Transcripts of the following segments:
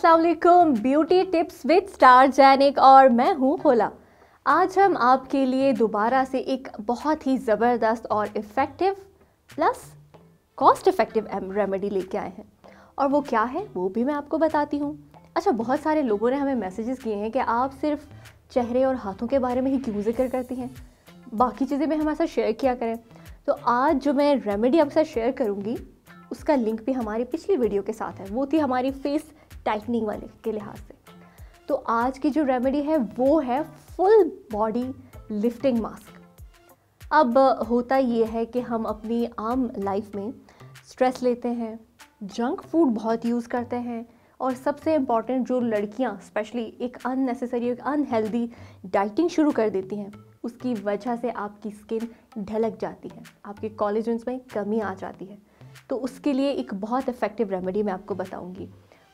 अस्सलाम वालेकुम, beauty tips with स्टारजेनिक और मैं हूँ होला। आज हम आपके लिए दोबारा से एक बहुत ही ज़बरदस्त और effective plus cost effective remedy लेके आए हैं, और वो क्या है वो भी मैं आपको बताती हूँ। अच्छा, बहुत सारे लोगों ने हमें मैसेजेस किए हैं कि आप सिर्फ चेहरे और हाथों के बारे में ही क्यों जिक्र करती हैं, बाकी चीज़ें भी हमारे साथ शेयर किया करें। तो आज जो मैं रेमेडी आपके साथ शेयर करूँगी उसका लिंक भी हमारी पिछली वीडियो के साथ है, वो थी हमारी फेस टाइटनिंग वाले के लिहाज से। तो आज की जो रेमेडी है वो है फुल बॉडी लिफ्टिंग मास्क। अब होता ये है कि हम अपनी आम लाइफ में स्ट्रेस लेते हैं, जंक फूड बहुत यूज़ करते हैं, और सबसे इम्पॉर्टेंट जो लड़कियां स्पेशली एक अननेसेसरी एक अनहेल्दी डाइटिंग शुरू कर देती हैं, उसकी वजह से आपकी स्किन ढलक जाती है, आपके कोलेजन में कमी आ जाती है। तो उसके लिए एक बहुत इफ़ेक्टिव रेमेडी मैं आपको बताऊंगी।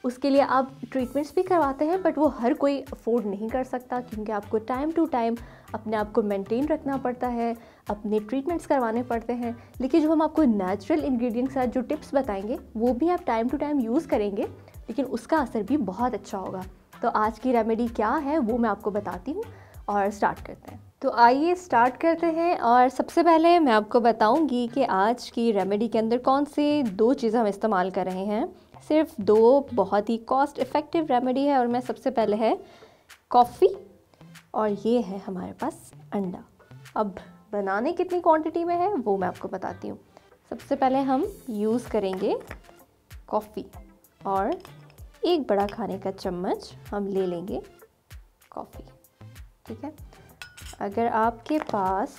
उसके लिए आप ट्रीटमेंट्स भी करवाते हैं, बट वो हर कोई अफोर्ड नहीं कर सकता, क्योंकि आपको टाइम टू टाइम अपने आप को मेंटेन रखना पड़ता है, अपने ट्रीटमेंट्स करवाने पड़ते हैं। लेकिन जो हम आपको नेचुरल इंग्रेडिएंट्स के साथ जो टिप्स बताएंगे वो भी आप टाइम टू टाइम यूज़ करेंगे, लेकिन उसका असर भी बहुत अच्छा होगा। तो आज की रेमेडी क्या है वो मैं आपको बताती हूँ और स्टार्ट करते हैं। तो आइए स्टार्ट करते हैं, और सबसे पहले मैं आपको बताऊंगी कि आज की रेमेडी के अंदर कौन से दो चीज़ें हम इस्तेमाल कर रहे हैं। सिर्फ दो, बहुत ही कॉस्ट इफ़ेक्टिव रेमेडी है। और मैं सबसे पहले है कॉफ़ी, और ये है हमारे पास अंडा। अब बनाने कितनी क्वांटिटी में है वो मैं आपको बताती हूँ। सबसे पहले हम यूज़ करेंगे कॉफ़ी, और एक बड़ा खाने का चम्मच हम ले लेंगे कॉफ़ी, ठीक है। अगर आपके पास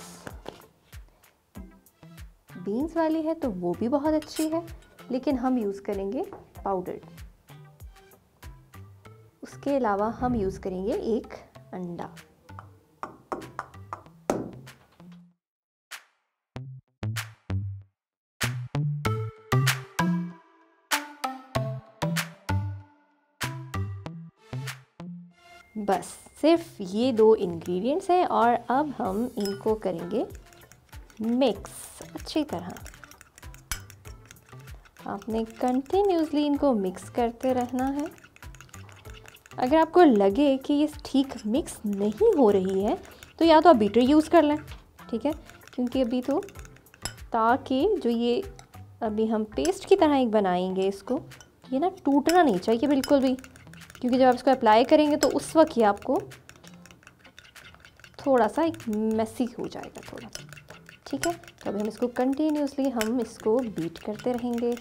बीन्स वाली है तो वो भी बहुत अच्छी है, लेकिन हम यूज़ करेंगे पाउडर। उसके अलावा हम यूज़ करेंगे एक अंडा। बस सिर्फ ये दो इंग्रेडिएंट्स हैं, और अब हम इनको करेंगे मिक्स अच्छी तरह। आपने कंटिन्यूसली इनको मिक्स करते रहना है। अगर आपको लगे कि ये ठीक मिक्स नहीं हो रही है तो या तो आप बीटर यूज़ कर लें, ठीक है, क्योंकि अभी तो ताकि जो ये अभी हम पेस्ट की तरह एक बनाएंगे इसको, ये ना टूटना नहीं चाहिए बिल्कुल भी, क्योंकि जब आप इसको अप्लाई करेंगे तो उस वक्त ही आपको थोड़ा सा एक मैसी हो जाएगा थोड़ा, ठीक है। तो अभी हम इसको कंटिन्यूसली हम इसको बीट करते रहेंगे।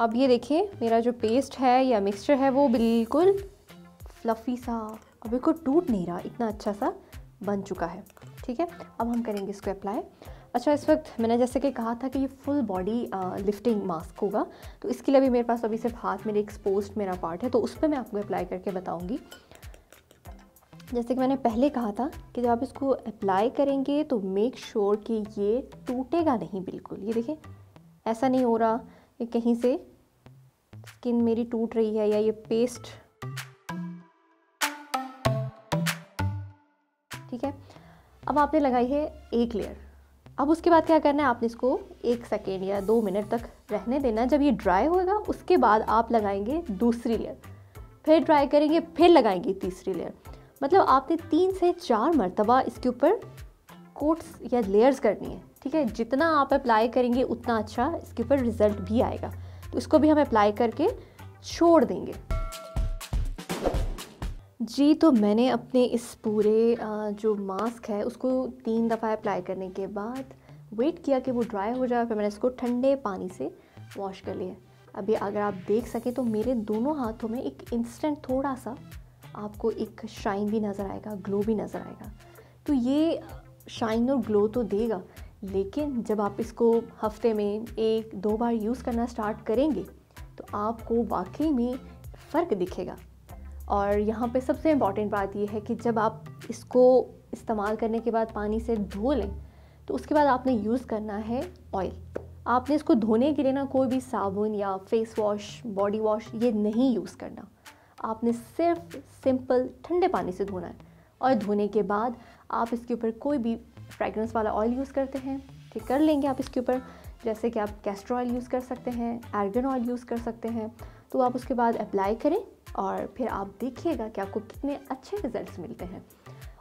अब ये देखिए मेरा जो पेस्ट है या मिक्सचर है वो बिल्कुल फ्लफ़ी सा, अब बिल्कुल टूट नहीं रहा, इतना अच्छा सा बन चुका है, ठीक है। अब हम करेंगे इसको अप्लाई। अच्छा, इस वक्त मैंने जैसे कि कहा था कि ये फुल बॉडी लिफ्टिंग मास्क होगा, तो इसके लिए भी मेरे पास अभी सिर्फ हाथ मेरे एक्सपोज मेरा पार्ट है, तो उस पर मैं आपको अप्लाई करके बताऊंगी। जैसे कि मैंने पहले कहा था कि जब आप इसको अप्लाई करेंगे तो मेक श्योर कि ये टूटेगा नहीं बिल्कुल। ये देखिए ऐसा नहीं हो रहा कि कहीं से स्किन मेरी टूट रही है या ये पेस्ट, ठीक है। अब आपने लगाई है एक लेयर। अब उसके बाद क्या करना है, आपने इसको 1 सेकेंड या 2 मिनट तक रहने देना। जब ये ड्राई होगा उसके बाद आप लगाएंगे दूसरी लेयर, फिर ड्राई करेंगे, फिर लगाएंगे तीसरी लेयर। मतलब आपने 3 से 4 मरतबा इसके ऊपर कोट्स या लेयर्स करनी है, ठीक है। जितना आप अप्लाई करेंगे उतना अच्छा इसके ऊपर रिज़ल्ट भी आएगा। तो इसको भी हम अप्लाई करके छोड़ देंगे। जी, तो मैंने अपने इस पूरे जो मास्क है उसको 3 दफ़ा अप्लाई करने के बाद वेट किया कि वो ड्राई हो जाए, फिर मैंने इसको ठंडे पानी से वॉश कर लिया। अभी अगर आप देख सकें तो मेरे दोनों हाथों में एक इंस्टेंट थोड़ा सा आपको एक शाइन भी नज़र आएगा, ग्लो भी नज़र आएगा। तो ये शाइन और ग्लो तो देगा, लेकिन जब आप इसको हफ्ते में 1-2 बार यूज़ करना स्टार्ट करेंगे तो आपको वाकई में फ़र्क दिखेगा। और यहाँ पे सबसे इम्पॉर्टेंट बात यह है कि जब आप इसको इस्तेमाल करने के बाद पानी से धो लें, तो उसके बाद आपने यूज़ करना है ऑयल। आपने इसको धोने के लिए ना कोई भी साबुन या फेस वॉश, बॉडी वॉश ये नहीं यूज़ करना। आपने सिर्फ सिंपल ठंडे पानी से धोना है, और धोने के बाद आप इसके ऊपर कोई भी फ्रेगरेंस वाला ऑयल यूज़ करते हैं, ठीक कर लेंगे आप इसके ऊपर, जैसे कि आप कैस्टर ऑयल यूज़ कर सकते हैं, आर्गन ऑयल यूज़ कर सकते हैं। तो आप उसके बाद अप्लाई करें और फिर आप देखिएगा कि आपको कितने अच्छे रिजल्ट्स मिलते हैं।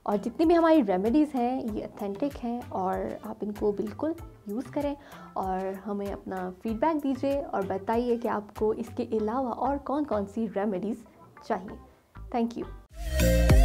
और जितनी भी हमारी रेमेडीज़ हैं ये ऑथेंटिक हैं और आप इनको बिल्कुल यूज़ करें और हमें अपना फीडबैक दीजिए और बताइए कि आपको इसके अलावा और कौन कौन सी रेमेडीज़ चाहिए। Thank you.